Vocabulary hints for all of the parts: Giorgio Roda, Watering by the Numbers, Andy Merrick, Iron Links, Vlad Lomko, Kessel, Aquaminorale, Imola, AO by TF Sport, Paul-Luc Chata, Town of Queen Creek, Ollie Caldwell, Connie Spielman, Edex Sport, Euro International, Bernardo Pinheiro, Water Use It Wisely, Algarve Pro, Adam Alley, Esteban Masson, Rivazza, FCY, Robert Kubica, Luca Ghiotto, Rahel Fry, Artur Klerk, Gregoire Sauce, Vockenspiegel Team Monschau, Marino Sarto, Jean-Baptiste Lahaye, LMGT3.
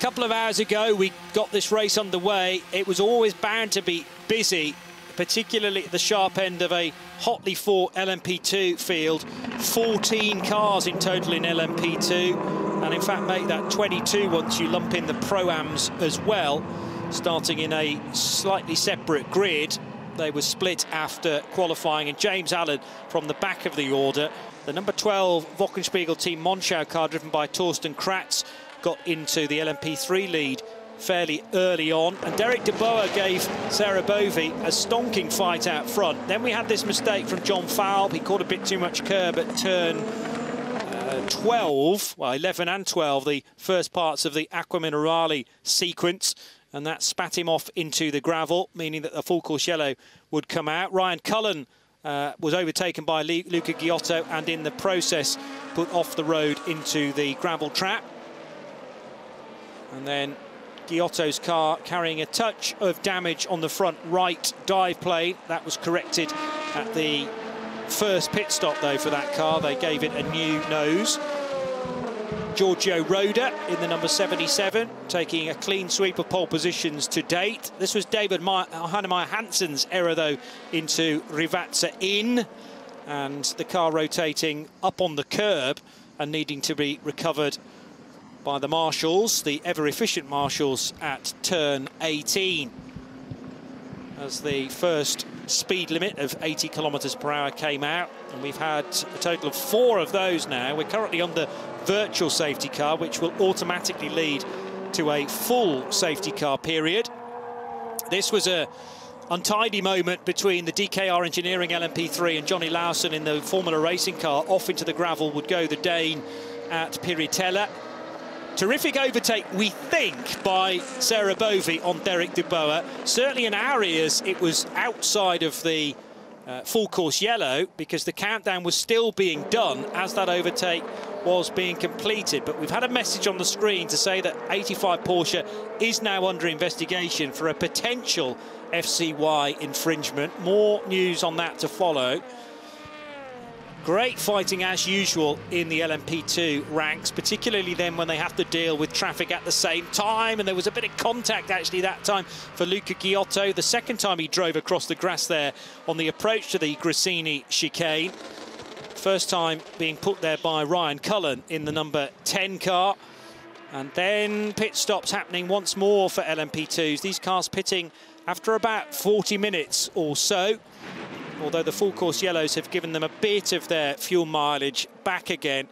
A couple of hours ago, we got this race underway. It was always bound to be busy, particularly at the sharp end of a hotly fought LMP2 field. 14 cars in total in LMP2, and in fact make that 22 once you lump in the Pro-Ams as well, starting in a slightly separate grid. They were split after qualifying, and James Allen from the back of the order. The number 12 Vockenspiegel Team Monschau car, driven by Torsten Kratz, got into the LMP3 lead fairly early on, and Derek DeBoer gave Sarah Bovey a stonking fight out front. Then we had this mistake from John Falb. He caught a bit too much curb at turn 12, well, 11 and 12, the first parts of the Aquaminorale sequence, and that spat him off into the gravel, meaning that the full course yellow would come out. Ryan Cullen was overtaken by Luca Ghiotto and in the process put off the road into the gravel trap. And then Ghiotto's car carrying a touch of damage on the front right dive plane. That was corrected at the first pit stop, though, for that car. They gave it a new nose. Giorgio Roda in the number 77, taking a clean sweep of pole positions to date. This was David Hanemeyer Hansen's error, though, into Rivazza in, and the car rotating up on the curb and needing to be recovered by the marshals, the ever-efficient marshals, at turn 18, as the first speed limit of 80 km/h came out. And we've had a total of 4 of those now. We're currently on the virtual safety car, which will automatically lead to a full safety car period. This was a untidy moment between the DKR Engineering LMP3 and Johnny Lawson in the Formula Racing car. Off into the gravel would go the Dane at Piritella. Terrific overtake, we think, by Sarah Bovey on Derek DeBoer. Certainly in our ears, it was outside of the full course yellow, because the countdown was still being done as that overtake was being completed. But we've had a message on the screen to say that 85 Porsche is now under investigation for a potential FCY infringement. More news on that to follow. Great fighting, as usual, in the LMP2 ranks, particularly then when they have to deal with traffic at the same time. And there was a bit of contact, actually, that time for Luca Ghiotto, the second time he drove across the grass there on the approach to the Grassini chicane. First time being put there by Ryan Cullen in the number 10 car. And then pit stops happening once more for LMP2s. These cars pitting after about 40 minutes or so, although the full course yellows have given them a bit of their fuel mileage back again.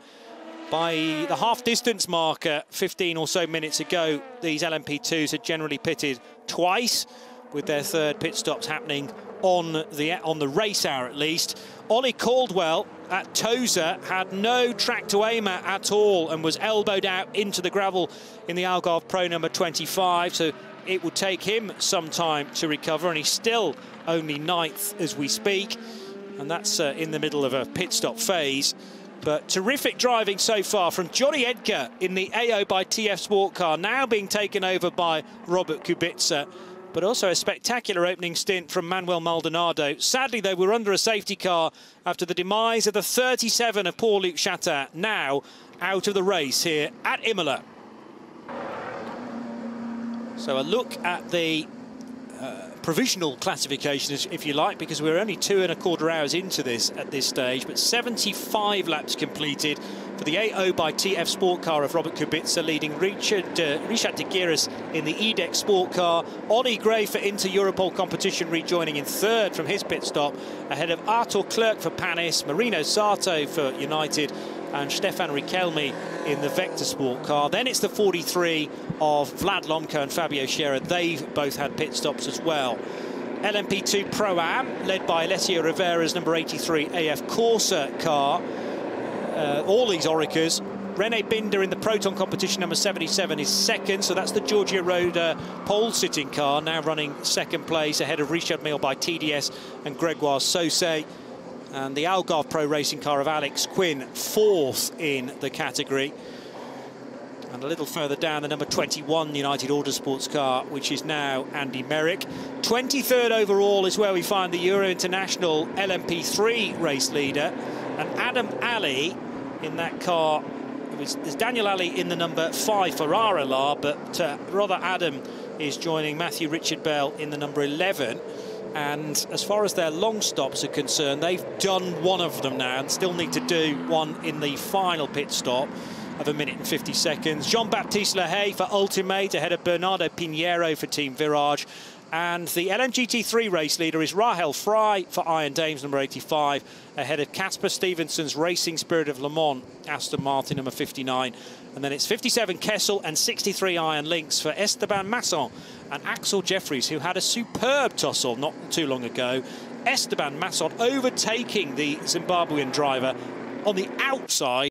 By the half distance marker 15 or so minutes ago, these LMP2s had generally pitted twice, with their third pit stops happening on the race hour at least. Ollie Caldwell at Toza had no track to aim at all and was elbowed out into the gravel in the Algarve Pro number 25, so it will take him some time to recover, and he's still only 9th as we speak, and that's in the middle of a pit stop phase. But terrific driving so far from Jody Edgar in the AO by TF Sport car, now being taken over by Robert Kubica, but also a spectacular opening stint from Manuel Maldonado. Sadly, though, we're under a safety car after the demise of the 37 of Paul-Luc Chata, now out of the race here at Imola. So a look at the provisional classification, if you like, because we're only 2¼ hours into this at this stage, but 75 laps completed for the AO by TF Sport car of Robert Kubica, leading Richard Degueres in the Edex Sport car. Ollie Gray for Inter Europol competition rejoining in third from his pit stop, ahead of Artur Klerk for Panis, Marino Sarto for United, and Stefan Riquelme in the Vector Sport car. Then it's the 43 of Vlad Lomko and Fabio Schera. They've both had pit stops as well. LMP2 Pro-Am, led by Alessio Rivera's number 83 AF Corsa car. All these Oricas. Rene Binder in the Proton competition, number 77, is second, so that's the Giorgio Roda pole-sitting car, now running second place, ahead of Richard Mille by TDS and Gregoire Sauce. And the Algarve Pro Racing car of Alex Quinn, fourth in the category. And a little further down, the number 21 United Autosports car, which is now Andy Merrick. 23rd overall is where we find the Euro International LMP3 race leader. And Adam Alley in that car There's Daniel Ali in the number 5 Ferrara La, but Brother Adam is joining Matthew Richard Bell in the number 11. And as far as their long stops are concerned, they've done one of them now and still need to do one in the final pit stop of 1 minute and 50 seconds. Jean-Baptiste Lahaye for Ultimate ahead of Bernardo Pinheiro for Team Virage. And the LMGT3 race leader is Rahel Fry for Iron Dames, number 85, ahead of Casper Stevenson's Racing Spirit of Le Mans, Aston Martin, number 59. And then it's 57 Kessel and 63 Iron Links for Esteban Masson and Axel Jeffries, who had a superb tussle not too long ago. Esteban Masson overtaking the Zimbabwean driver on the outside.